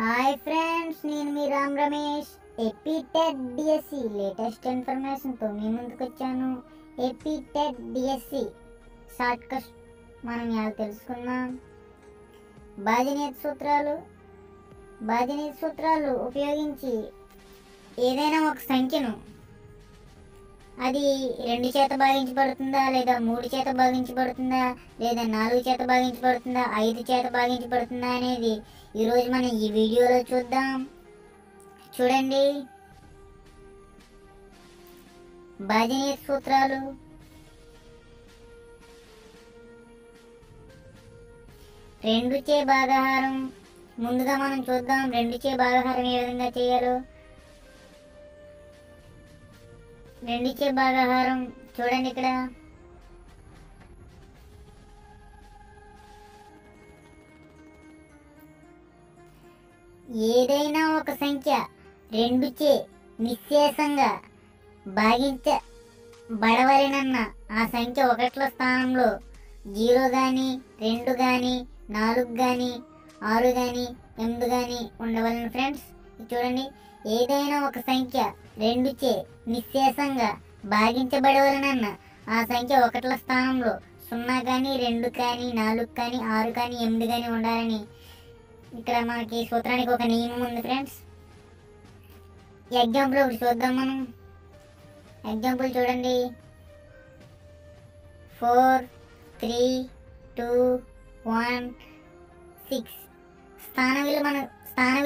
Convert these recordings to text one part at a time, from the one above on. Hi friends, నేను మీ Ram Ramesh. APTEC DSC latest information తో మీ ముందుకు వచ్చాను. APTEC DSC షార్ట్ కట్ మనం ఇలా తెలుసుకుందాం. బీజగణిత సూత్రాలు ఉపయోగించి ఏదైనా ఒక సంఖ్యను అది 2 చేత భాగించబడుతుందా, లేదా 3 చేత భాగించబడుతుందా, లేదా 4 చేత భాగించబడుతుందా, 5 చేత భాగించబడుతుందా అనేది ఈరోజు మనం ఈ వీడియోలో చూద్దాం. చూడండి, బీజగణిత సూత్రాలు. రెండు చే భాగహారం ముందుగా మనం చూద్దాం. 2 చే భాగహారం ఏ విధంగా చేయాలో. 2 చే భాగహారం చూడండి, ఇక్కడ 2 చే నిశ్శేషంగా భాగించబడవలెనన్న ఆ సంఖ్య ఒకట్ల స్థానంలో 0 కానీ, 2 కానీ, 4 కానీ, 6 కానీ, 8 కానీ ఉండవలెను. ఫ్రెండ్స్ చూడండి, ఏదైనా ఒక సంఖ్య 2 చే నిశ్శేషంగా భాగించబడవలెనన్న ఆ సంఖ్య ఒకట్ల స్థానంలో 0 కానీ, 2 కానీ, 4 కానీ, 6 కానీ, 8 కానీ ఉండాలని ఇక్కడ మనకి సూత్రానికి ఒక నియమం ఉంది. ఫ్రెండ్స్ ఎగ్జాంపుల్ ఒకటి చూద్దాం మనం. ఎగ్జాంపుల్ చూడండి, 4 3 2 1 6. స్థాన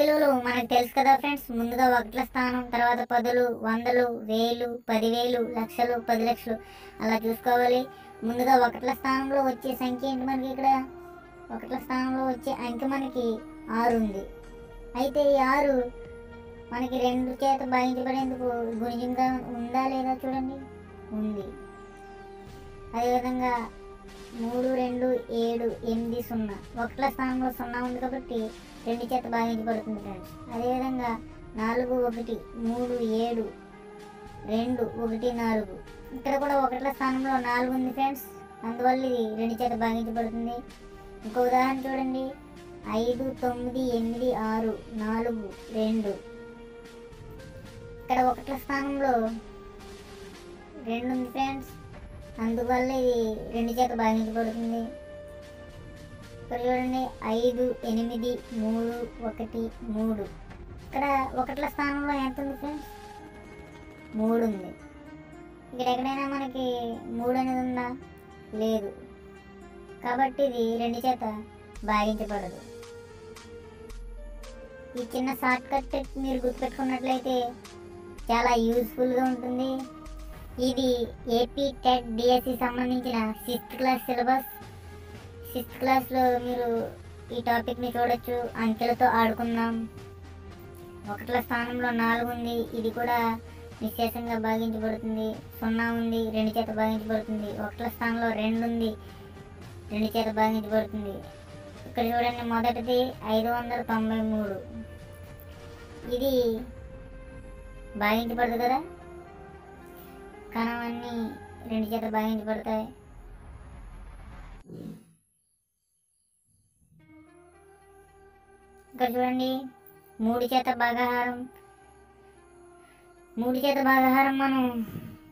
విలువలు మనకు తెలుసు కదా ఫ్రెండ్స్. ముందుగా ఒకట్ల స్థానం, తర్వాత 10లు, 100లు, 1000, 10000, లక్షలు, 10 లక్షలు అలా చూసుకోవాలి. ముందుగా ఒకట్ల స్థానంలో వచ్చే సంఖ్య ఏంటి, మనకి ఇక్కడ ఒకట్ల స్థానంలో వచ్చే అంకె మనకి 6 ఉంది. అయితే ఈ 6 మనకి 2 చేత భాగించబడేందుకు గుణిజంగా ఉందా లేదా చూడండి, ఉంది. అదేవిధంగా 3 2 7 8 0 ఒకట్ల స్థానంలో 0 ఉంది కాబట్టి 2 చేత భాగించబడుతుంది ఫ్రెండ్స్. అదేవిధంగా 4 1 3 7 2 1 4 ఇక్కడ కూడా ఒకట్ల స్థానంలో 4 ఉంది ఫ్రెండ్స్, అందువల్ల ఇది 2 చేత భాగించబడుతుంది. ఇంకో ఉదాహరణ చూడండి, 5 9 8 6 4 2 ఇక్కడ ఒకట్ల స్థానంలో 2 ఉంది ఫ్రెండ్స్, అందువల్ల ఇది 2 చేత భాగించబడుతుంది. ఇక్కడ చూడండి, 5 8 3 1 3 ఇక్కడ ఒకట్ల స్థానంలో ఎంత ఉంది ఫ్రెండ్స్, 3 ఉంది. ఇక్కడ ఎక్కడైనా మనకి 3 అనేది ఉందా, లేదు, కాబట్టి ఇది 2 చేత భాగించబడదు. ఈ చిన్న షార్ట్ కట్ మీరు గుర్తుపెట్టుకున్నట్లయితే చాలా యూజ్ఫుల్గా ఉంటుంది. ఇది APTEC DSC సంబంధించిన 6th క్లాస్ సిలబస్. 6th క్లాస్లో మీరు ఈ టాపిక్ని చూడొచ్చు. అంకెలతో ఆడుకుందాం. ఒకట్ల స్థానంలో 4 ఉంది, ఇది కూడా నిశ్శేషంగా భాగించబడుతుంది. 0 ఉంది, 2 చేత భాగించబడుతుంది. ఒకట్ల స్థానంలో 2 ఉంది, 2 చేత భాగించబడుతుంది. ఇక్కడ చూడండి, మొదటిది 593, ఇది భాగించబడదు కదా, కణాలన్నీ 2 చేత భాగించబడతాయి. ఇక్కడ చూడండి, 3 చేత భాగహారం. 3 చేత భాగహారం మనం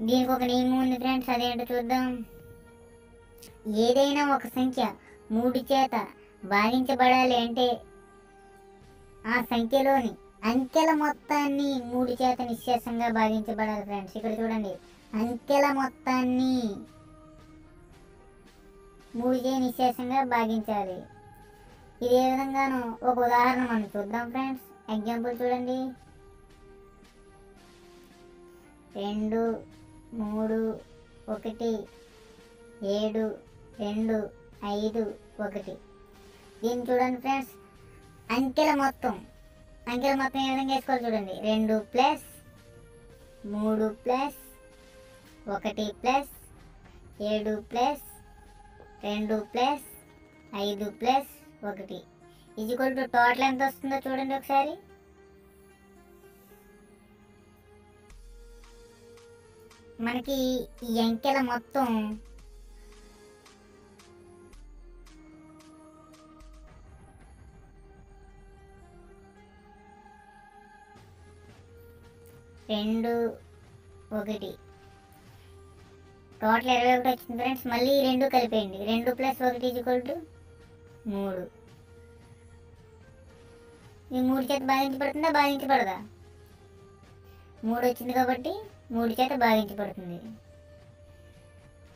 దీనికి ఒక నియమం ఉంది ఫ్రెండ్స్, అదేంటో చూద్దాం. ఏదైనా ఒక సంఖ్య 3 చేత భాగించబడాలి అంటే ఆ సంఖ్యలోని అంకెల మొత్తాన్ని 3 చేత నిశ్శేషంగా భాగించబడాలి ఫ్రెండ్స్. ఇక్కడ చూడండి, అంకెల మొత్తాన్ని 3 చే నిశ్శేషంగా భాగించాలి. ఇదే విధంగాను ఒక ఉదాహరణ మనం చూద్దాం ఫ్రెండ్స్. ఎగ్జాంపుల్ చూడండి, 2 3 1 7 2 5 1 దీన్ని చూడండి ఫ్రెండ్స్. అంకెల మొత్తం ఏ విధంగా వేసుకోవాలి చూడండి, 2 + 3 + 1 + 7 + 5 + 1 = టోటల్ ఎంత వస్తుందో చూడండి ఒకసారి. మనకి ఈ అంకెల మొత్తం 3 2, 1. టోటల్ 21 వచ్చింది ఫ్రెండ్స్. మళ్ళీ 2 కలిపేయండి. 2 + 1 = 3. ఈ 3 చేత భాగించబడుతుందా, భాగించబడదా? 3 వచ్చింది కాబట్టి 3 చేత భాగించబడుతుంది.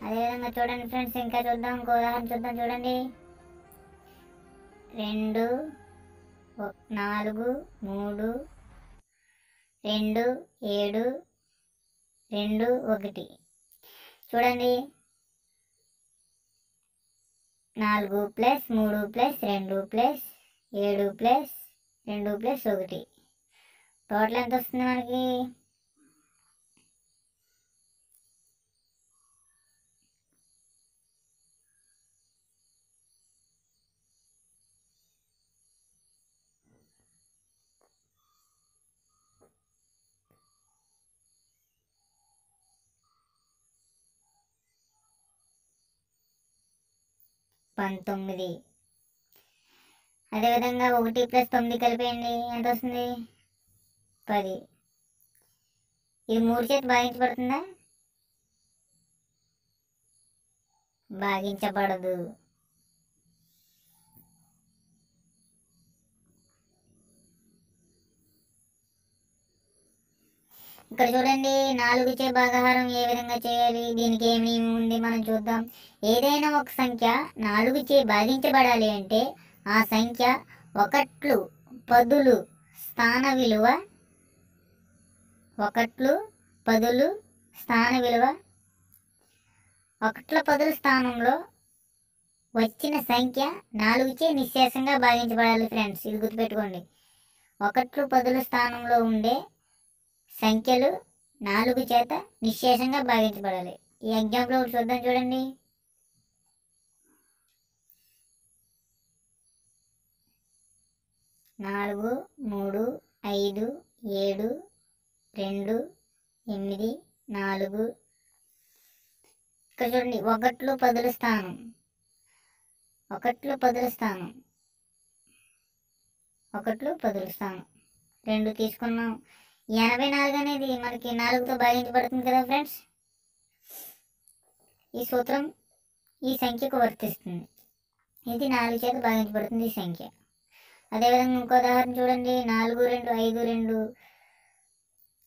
అదేవిధంగా చూడండి ఫ్రెండ్స్, ఇంకా చూద్దాం, ఇంకో ఉదాహరణ చూద్దాం. చూడండి 2, 4, 3, 2, 7, 2, 1. చూడండి 4 + 3 + 2 + 7 + 2 + 1. టోటల్ ఎంత వస్తుంది మనకి? 19. అదేవిధంగా 1 + 9 కలిపేయండి. ఎంత వస్తుంది? 10. ఇది 3 చేత భాగించబడుతుందా? భాగించబడదు. ఇక్కడ చూడండి 4 చే భాగహారం ఏ విధంగా చేయాలి, దీనికి ఏమి నియమం ఉంది మనం చూద్దాం. ఏదైనా ఒక సంఖ్య 4 చే భాగించబడాలి అంటే ఆ సంఖ్య 1/10 స్థాన విలువ 1/10 స్థాన విలువ 1/10 స్థానంలో వచ్చిన సంఖ్య 4 చే నిశ్శేషంగా భాగించబడాలి ఫ్రెండ్స్. ఇది గుర్తుపెట్టుకోండి. 1/10 స్థానంలో ఉండే సంఖ్యలు 4 చేత నిశ్శేషంగా భాగించబడాలి. ఈ ఎగ్జాంపుల్ ఒకటి చూద్దాం. చూడండి 4, 3, 5, 7, 2, 8, 4. ఇక్కడ చూడండి 1/10 స్థానం, 1/10 స్థానం, 1/10 స్థానం 2 తీసుకున్నాం. 84 అనేది మనకి 4తో భాగించబడుతుంది కదా ఫ్రెండ్స్. ఈ సూత్రం ఈ సంఖ్యకు వర్తిస్తుంది. ఇది 4 చేత భాగించబడుతుంది ఈ సంఖ్య. అదేవిధంగా ఇంకో ఉదాహరణ చూడండి 4, 2, 5, 2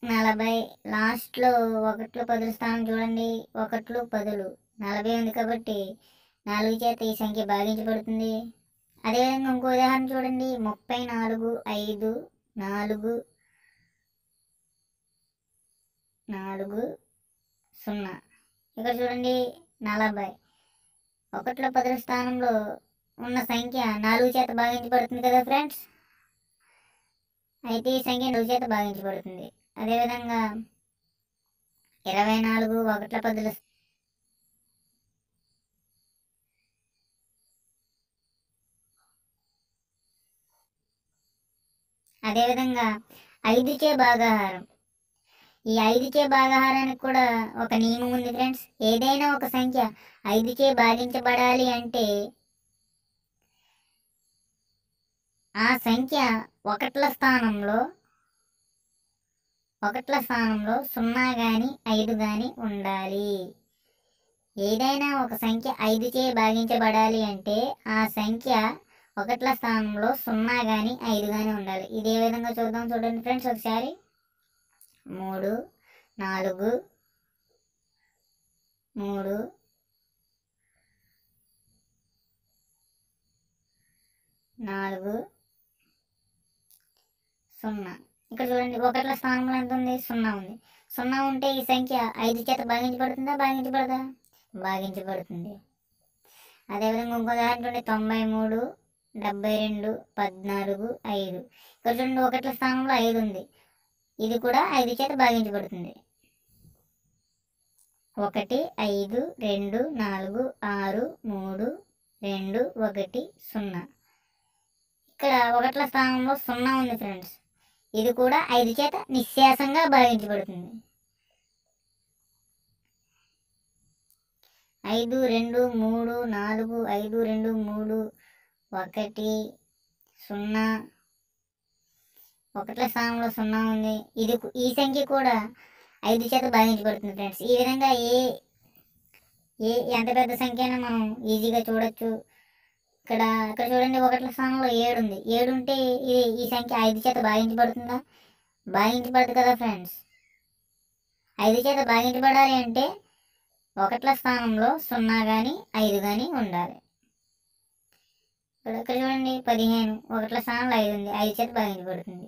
40. లాస్ట్లో 1/10 స్థానం చూడండి 1/10 40 ఉంది కాబట్టి 4 చేత ఈ సంఖ్య భాగించబడుతుంది. అదేవిధంగా ఇంకో ఉదాహరణ చూడండి 34, 5, 4, 4, 0. ఇక్కడ చూడండి 40 1/10 స్థానంలో ఉన్న సంఖ్య 4 చేత భాగించబడుతుంది కదా ఫ్రెండ్స్. అయితే ఈ సంఖ్య 4 చేత భాగించబడుతుంది. అదేవిధంగా 24 1/10 అదేవిధంగా 5 చే భాగహారం. ఈ 5 చే భాగహారానికి కూడా ఒక నియమం ఉంది ఫ్రెండ్స్. ఏదైనా ఒక సంఖ్య 5 చే భాగించబడాలి అంటే ఆ సంఖ్య 1ల స్థానంలో 0 కానీ 5 కానీ ఉండాలి. ఏదైనా ఒక సంఖ్య 5 చే భాగించబడాలి అంటే ఆ సంఖ్య 1ల స్థానంలో 0 కానీ 5 కానీ ఉండాలి. ఇది ఏ విధంగా చూద్దాం చూడండి ఫ్రెండ్స్ ఒకసారి. 3, 4, 0. ఇక్కడ చూడండి 1ల స్థానంలో ఎంత ఉంది? 0 ఉంది. 0 ఉంటే ఈ సంఖ్య 5 చేత భాగించబడుతుందా, భాగించబడదా? భాగించబడుతుంది. అదేవిధంగా ఇంకో ఉదాహరణ చూడండి 93, 72, 14, 5. ఇక్కడ చూడండి 1ల స్థానంలో 5 ఉంది. ఇది కూడా 5 చేత భాగించబడుతుంది. 1, 5, 2, 4, 6, 3, 2, 1, 0. ఇక్కడ 1ల స్థానంలో 0 ఉంది ఫ్రెండ్స్. ఇది కూడా 5 చేత నిశ్శేషంగా భాగించబడుతుంది. 5, 2, 3, 4, 5, 2, 3, 1, 0 ఒకట్ల స్థానంలో సున్నా ఉంది. ఇది ఈ సంఖ్య కూడా 5 చేత భాగించబడుతుంది ఫ్రెండ్స్. ఈ విధంగా ఏ ఎంత పెద్ద సంఖ్య అయినా మనం ఈజీగా చూడొచ్చు. ఇక్కడ చూడండి, ఒకట్ల స్థానంలో 7 ఉంది. 7 ఉంటే ఈ సంఖ్య 5 చేత భాగించబడుతుందా? భాగించబడదు కదా ఫ్రెండ్స్. 5 చేత భాగించబడాలి అంటే ఒకట్ల స్థానంలో 0 కానీ 5 కానీ ఉండాలి. ఇక్కడ చూడండి, 15 ఒకట్ల స్థానంలో 5 ఉంది. 5 చేత భాగించబడుతుంది.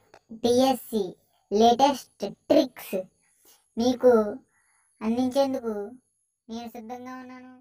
డిఎస్సి లేటెస్ట్ ట్రిక్స్ మీకు అందించేందుకు నేను సిద్ధంగా ఉన్నాను.